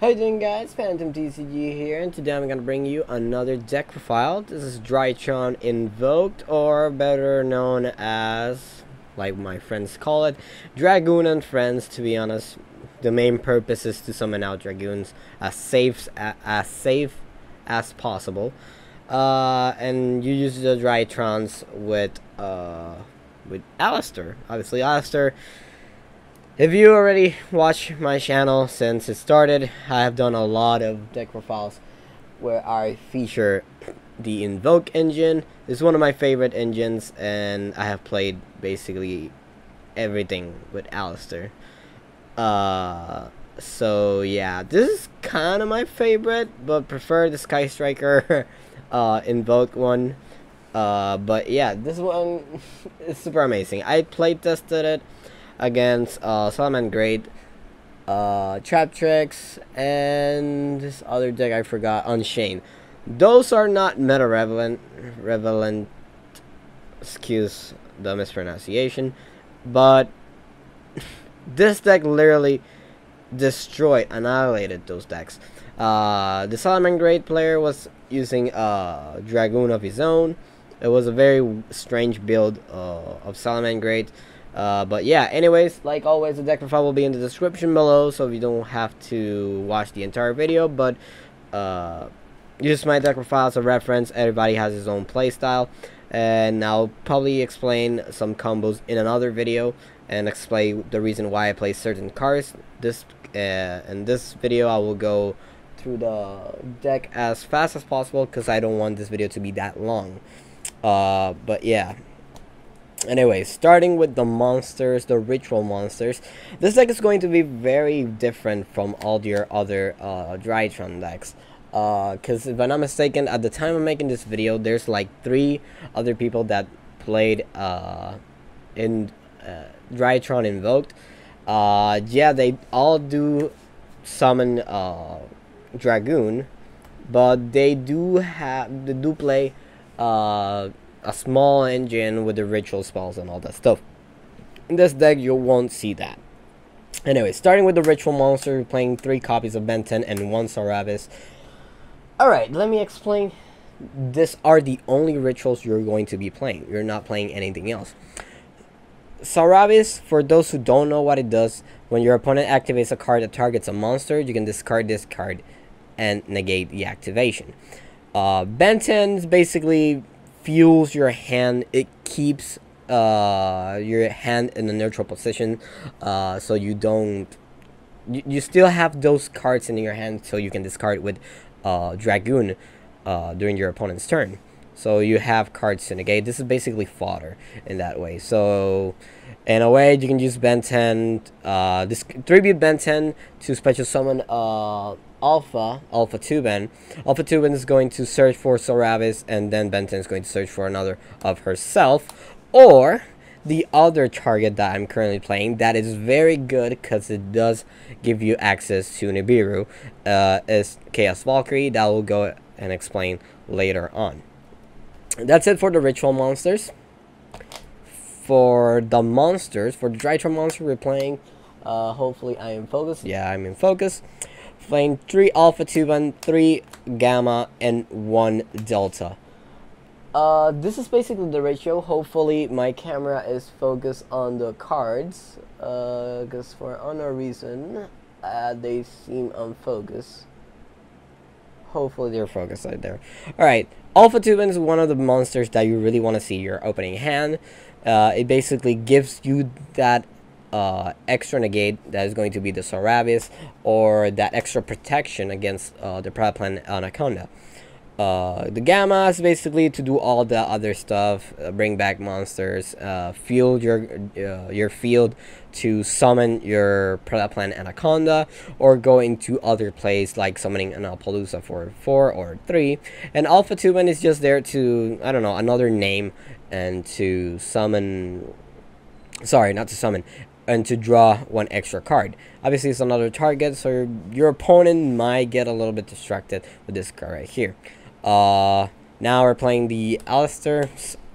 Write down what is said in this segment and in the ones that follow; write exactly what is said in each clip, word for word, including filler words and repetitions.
How you doing, guys? Phantom T C G here, and today I'm going to bring you another deck profile. This is Drytron Invoked, or better known as, like my friends call it, Dragoon and Friends. To be honest, the main purpose is to summon out Dragoons as safe as, as, safe as possible. Uh, and you use the Drytrons with, uh, with Aleister. Obviously, Aleister. If you already watch my channel since it started, I have done a lot of deck profiles where I feature the Invoke engine. It's one of my favorite engines, and I have played basically everything with Aleister. Uh, so yeah, this is kind of my favorite, but prefer the Sky Striker uh, Invoke one. Uh, but yeah, this one is super amazing. I play tested it against uh, Solomon Great, uh, Traptrix, and this other deck I forgot, Unchained. Those are not meta relevant, relevant, excuse the mispronunciation, but this deck literally destroyed, annihilated those decks. Uh, the Solomon Great player was using uh, Dragoon of his own. It was a very strange build uh, of Solomon Great. Uh, but yeah, anyways, like always, the deck profile will be in the description below, so you don't have to watch the entire video, but uh, use my deck profile as a reference. Everybody has his own playstyle, and I'll probably explain some combos in another video and explain the reason why I play certain cards. This uh, in this video, I will go through the deck as fast as possible because I don't want this video to be that long. Uh, but yeah. Anyway, starting with the monsters, the ritual monsters, this deck is going to be very different from all your other uh, Drytron decks. Because uh, if I'm not mistaken, at the time of making this video, there's like three other people that played uh, in uh, Drytron Invoked. Uh, yeah, they all do summon uh, Dragoon, but they do have they do play. Uh, a small engine with the ritual spells and all that stuff. In this deck, you won't see that. Anyway, starting with the ritual monster, we're playing three copies of Benten and one Sauravis. Alright, let me explain. These are the only rituals you're going to be playing. You're not playing anything else. Sauravis, for those who don't know what it does, when your opponent activates a card that targets a monster, you can discard this card and negate the activation. Uh, Benten's basically fuels your hand. It keeps uh, your hand in a neutral position, uh, so you don't you, you still have those cards in your hand, so you can discard with uh, Dragoon uh, during your opponent's turn, so you have cards to negate. This is basically fodder in that way. So in a way, you can use Benten, uh, this three-beat Benten to special summon uh, Alpha, Alpha Thuban. Alpha Thuban is going to search for Sauravis, and then Benten is going to search for another of herself, or the other target that I'm currently playing that is very good because it does give you access to Nibiru, uh, is Chaos Valkyrie. That will go and explain later on. That's it for the ritual monsters. For the monsters, for the Drytron monster we're playing, uh, hopefully I am focused. Yeah, I'm in focus. Playing three Alpha Thuban, three Gamma, and one Delta. Uh, this is basically the ratio. Hopefully my camera is focused on the cards, because uh, for unknown reason uh, they seem unfocused. Hopefully they're focused right there. Alright, Alpha Thuban is one of the monsters that you really want to see your opening hand. Uh, it basically gives you that uh, extra negate that is going to be the Sauravis, or that extra protection against uh, the Predaplant Anaconda. Uh, the Gamma is basically to do all the other stuff, uh, bring back monsters, uh, field your uh, your field to summon your Predaplant Anaconda, or go into other plays like summoning an Alpaloosa for four or three. And Alpha Thuban is just there to, I don't know, another name, and to summon, sorry, not to summon, and to draw one extra card. Obviously, it's another target, so your, your opponent might get a little bit distracted with this card right here. Uh, now we're playing the Aleister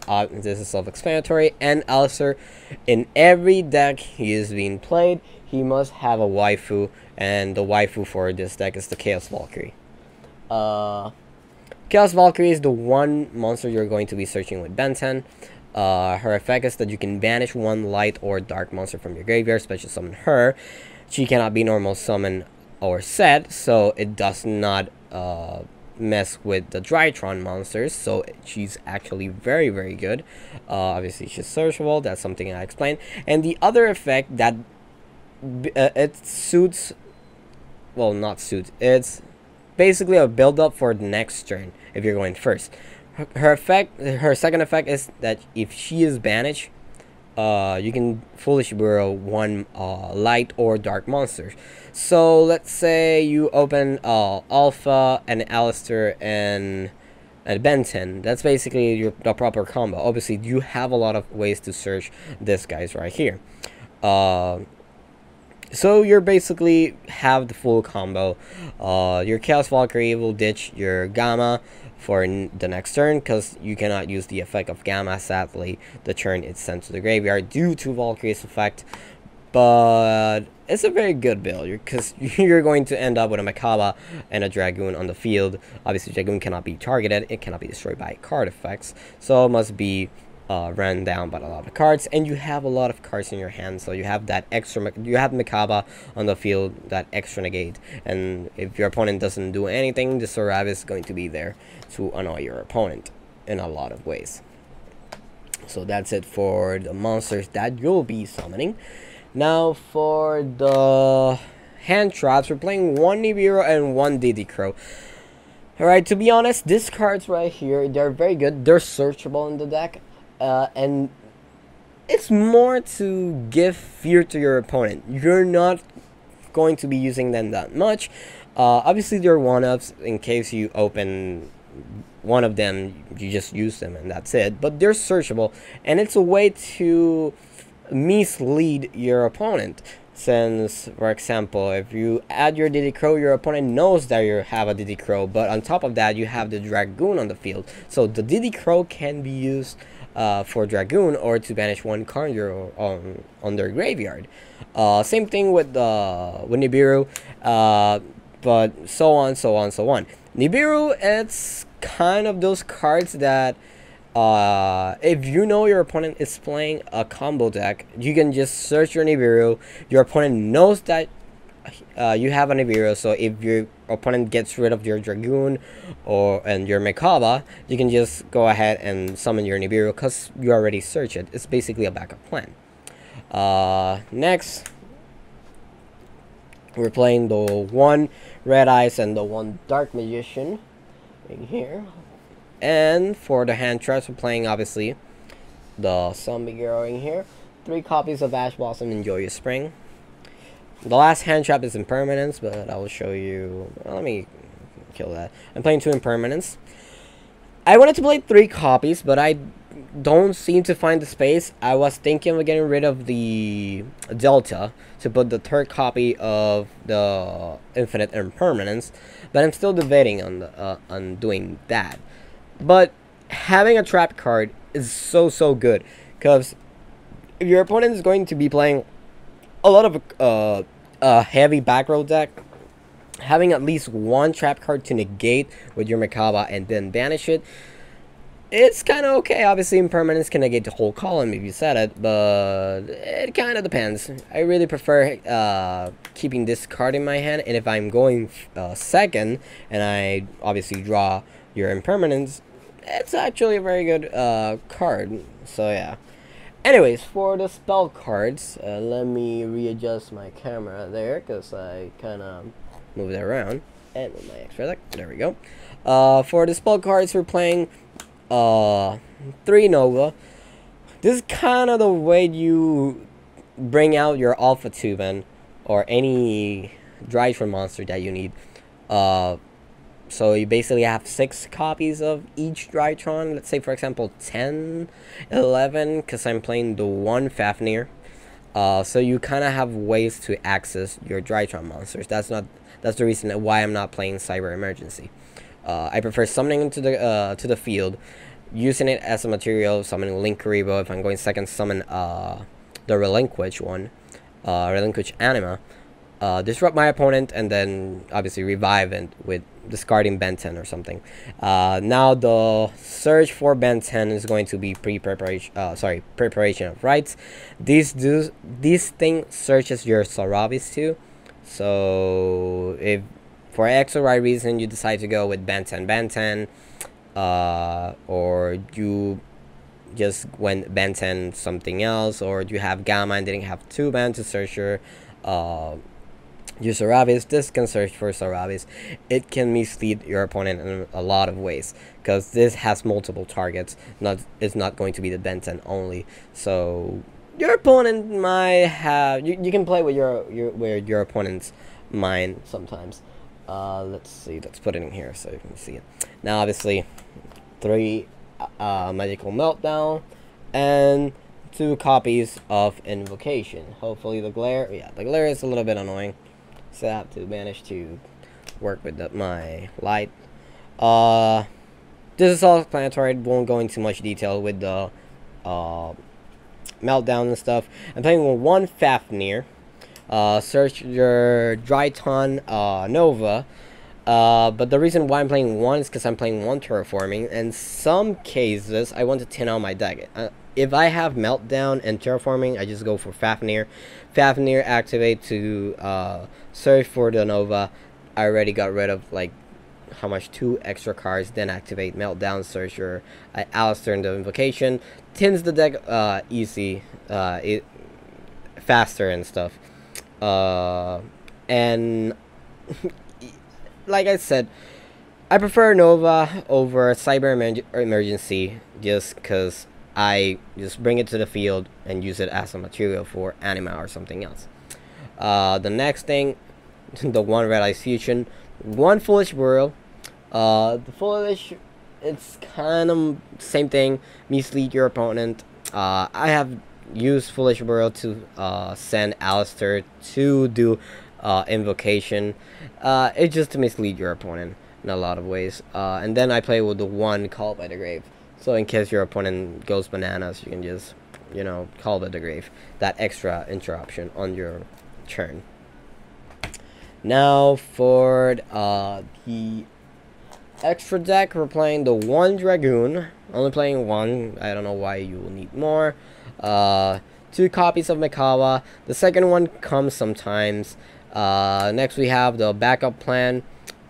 Uh, this is self-explanatory. And Aleister, in every deck he is being played, he must have a waifu, and the waifu for this deck is the Chaos Valkyrie. Uh, Chaos Valkyrie is the one monster you're going to be searching with Benten. Uh, her effect is that you can banish one light or dark monster from your graveyard, special summon her. She cannot be normal summon or set, so it does not uh, mess with the Drytron monsters, so she's actually very very good. Uh, obviously she's searchable, that's something I explained. And the other effect that b uh, it suits, well not suits, it's basically a build up for the next turn if you're going first. Her, her effect, her second effect is that if she is banished, uh, you can Foolish Burial one uh, light or dark monster. So let's say you open uh, Alpha and Aleister and, and Benten. That's basically your, the proper combo. Obviously you have a lot of ways to search this guys right here. Uh, so you're basically have the full combo. Uh, your Chaos Valkyrie will ditch your Gamma for the next turn, because you cannot use the effect of Gamma, sadly, the turn it's sent to the graveyard due to Valkyrie's effect. But it's a very good build, because you're going to end up with a Mechaba and a Dragoon on the field. Obviously Dragoon cannot be targeted, it cannot be destroyed by card effects, so it must be uh, ran down by a lot of cards, and you have a lot of cards in your hand, so you have that extra, you have Mechaba on the field, that extra negate, and if your opponent doesn't do anything, the Sauravis is going to be there to annoy your opponent in a lot of ways. So that's it for the monsters that you'll be summoning. Now for the hand traps, we're playing one Nibiru and one D D. Crow. Alright, to be honest, these cards right here, they're very good. They're searchable in the deck. Uh, and it's more to give fear to your opponent. You're not going to be using them that much. Uh, obviously, they're one-ups in case you open one of them, you just use them and that's it. But they're searchable, and it's a way to mislead your opponent. Since, for example, if you add your D D. Crow, your opponent knows that you have a D D. Crow, but on top of that, you have the Dragoon on the field. So the D D. Crow can be used uh, for Dragoon or to banish one card on, on their graveyard. Uh, same thing with, uh, with Nibiru. Uh, But so on, so on, so on. Nibiru, it's kind of those cards that uh, if you know your opponent is playing a combo deck, you can just search your Nibiru. Your opponent knows that uh, you have a Nibiru, so if your opponent gets rid of your Dragoon or and your Mechaba, you can just go ahead and summon your Nibiru because you already searched it. It's basically a backup plan. Uh, next, we're playing the one Red Eyes and the one Dark Magician in here. And for the hand traps, we're playing obviously the Zombie Girl in here. Three copies of Ash Blossom and Joyous Spring. The last hand trap is Impermanence, but I will show you. Well, let me kill that. I'm playing two Impermanence. I wanted to play three copies, but I don't seem to find the space. I was thinking of getting rid of the Delta to put the third copy of the Infinite Impermanence, but I'm still debating on the, uh, on doing that. But having a trap card is so so good, because if your opponent is going to be playing a lot of uh, a heavy back row deck, having at least one trap card to negate with your Mechaba and then banish it, it's kind of okay. Obviously, Impermanence can negate the whole column if you set it, but it kind of depends. I really prefer uh, keeping this card in my hand, and if I'm going uh, second, and I obviously draw your Impermanence, it's actually a very good uh, card. So yeah. Anyways, for the spell cards, uh, let me readjust my camera there, because I kind of moved it around. And with my extra deck, there we go. Uh, for the spell cards, we're playing Uh, three Noga. This is kind of the way you bring out your Alpha Thuban or any Drytron monster that you need. Uh, so you basically have six copies of each Drytron. Let's say, for example, ten, eleven, because I'm playing the one Fafnir. Uh, so you kind of have ways to access your Drytron monsters. That's not that's the reason why I'm not playing Cyber Emergency. Uh, I prefer summoning into the uh, to the field, using it as a material, summoning Linkuriboh. If I'm going second, summon uh, the Relinquished one, uh, Relinquished Anima, uh, disrupt my opponent, and then obviously revive it with discarding Benten or something. Uh, now the search for Benten is going to be pre-preparation, uh, sorry, Preparation of Rite. This do this thing searches your Sauravis too. So if for X or Y reason you decide to go with Benten, Benten. Uh, or you just went Benten something else, or you have Gamma and didn't have Thuban to search your uh, your Sauravis. This can search for Sauravis. It can mislead your opponent in a lot of ways because this has multiple targets. Not it's not going to be the Benten only. So your opponent might have you, you can play with your your with your opponent's mind sometimes. Uh, let's see. Let's put it in here so you can see it. Now, obviously, three uh, Magical Meltdown and two copies of Invocation. Hopefully, the glare. Yeah, the glare is a little bit annoying. So I have to manage to work with the, my light. Uh, this is all explanatory. Won't go into much detail with the uh, Meltdown and stuff. I'm playing with one Fafnir. Uh, search your Drytron uh, Nova, uh, but the reason why I'm playing one is because I'm playing one Terraforming, and some cases I want to thin out my deck. Uh, if I have Meltdown and Terraforming, I just go for Fafnir. Fafnir activate to uh, search for the Nova. I already got rid of like how much two extra cards, then activate Meltdown, search your uh, Aleister and the Invocation. Thins the deck uh, easy, uh, it faster and stuff. Uh, and like I said, I prefer Nova over Cyber emer Emergency just because I just bring it to the field and use it as a material for Anima or something else. Uh, the next thing, the one Red Eyes Fusion, one Foolish Burial. Uh, the Foolish, it's kind of same thing, mislead your opponent. Uh, I have use Foolish Burial to uh, send Aleister to do uh, Invocation. Uh, it's just to mislead your opponent in a lot of ways. Uh, and then I play with the one Call by the Grave. So in case your opponent goes bananas, you can just, you know, Call by the Grave. That extra interruption on your turn. Now for uh, the extra deck, we're playing the one Dragoon. Only playing one. I don't know why you will need more. Uh, two copies of Mikawa. The second one comes sometimes. Uh, next we have the backup plan.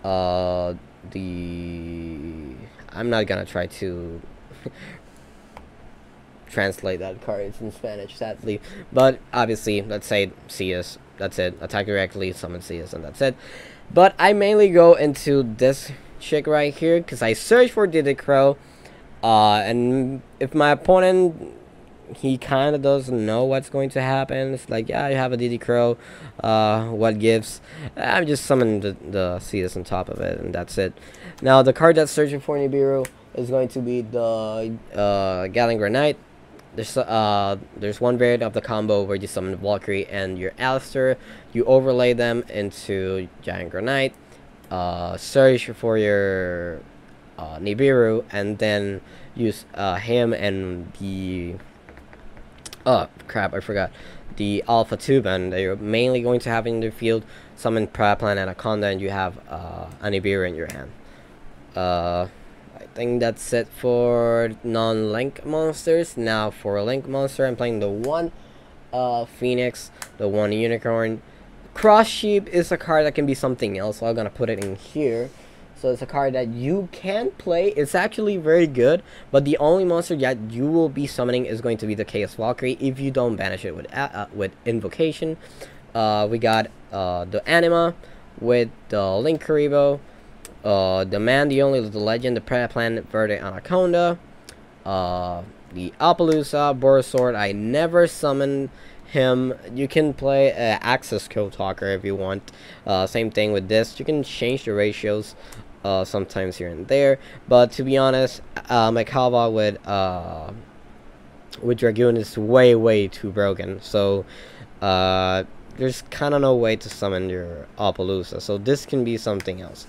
Uh, the I'm not gonna try to translate that card. It's in Spanish, sadly. But obviously, let's say C S. That's it. Attack directly, summon C S, and that's it. But I mainly go into this chick right here because I search for D D. Crow, uh, and if my opponent. He kind of doesn't know what's going to happen. It's like, yeah, you have a D D. Crow. Uh, what gives? I'm just summoning the, the C S on top of it, and that's it. Now, the card that's searching for Nibiru is going to be the uh, Gallant Granite. There's, uh, there's one variant of the combo where you summon Valkyrie and your Aleister. You overlay them into Giant Granite. Uh, search for your uh, Nibiru, and then use uh, him and the... Oh crap! I forgot the Alpha Thuban that you're mainly going to have in the field. Summon Predaplant Anaconda, and you have uh, an Nibiru in your hand. Uh, I think that's it for non-link monsters. Now for a link monster, I'm playing the one uh, Phoenix, the one Unicorn. Cross Sheep is a card that can be something else. So I'm gonna put it in here. So it's a card that you can play. It's actually very good, but the only monster that you will be summoning is going to be the Chaos Valkyrie if you don't banish it with uh, with Invocation. Uh, we got uh, the Anima with the Linkuriboh, uh, the Man, the Only, the Legend, the Predaplant Anaconda, uh, the Appaloosa, Borosaur. I never summoned him. You can play uh, Access Code Talker if you want. Uh, same thing with this. You can change the ratios. Uh, sometimes here and there, but to be honest, uh, Mechaba with uh, with Dragoon is way way too broken. So uh, there's kind of no way to summon your Appaloosa. So this can be something else.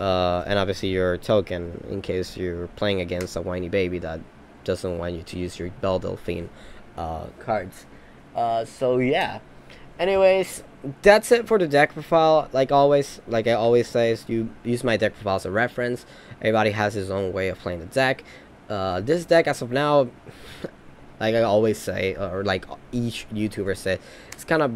uh, and obviously your token in case you're playing against a whiny baby that doesn't want you to use your Belle Delphine uh, cards. Uh, so yeah. Anyways, that's it for the deck profile. Like always, like I always say, is you use my deck profile as a reference. Everybody has his own way of playing the deck. Uh, this deck, as of now, like I always say, or like each YouTuber said, it's kind of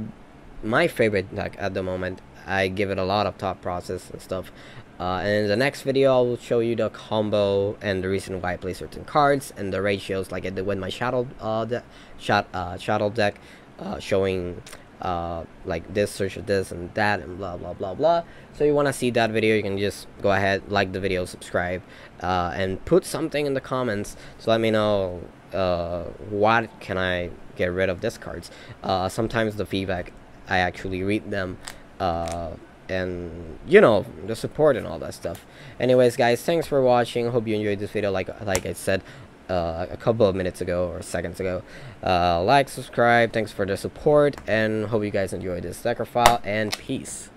my favorite deck at the moment. I give it a lot of thought process and stuff. Uh, and in the next video, I will show you the combo and the reason why I play certain cards and the ratios, like I did with my Shadow uh, de shot, uh, Shadow deck, uh, showing uh, like this, search of this and that, and blah blah blah blah. So you want to see that video? You can just go ahead, like the video, subscribe, uh, and put something in the comments to let me know uh, what can I get rid of these cards. Uh, sometimes the feedback, I actually read them. Uh, and you know, the support and all that stuff. Anyways guys, thanks for watching. Hope you enjoyed this video. Like like I said uh, a couple of minutes ago or seconds ago, uh, like, subscribe, thanks for the support, and hope you guys enjoyed this deck profile, and peace.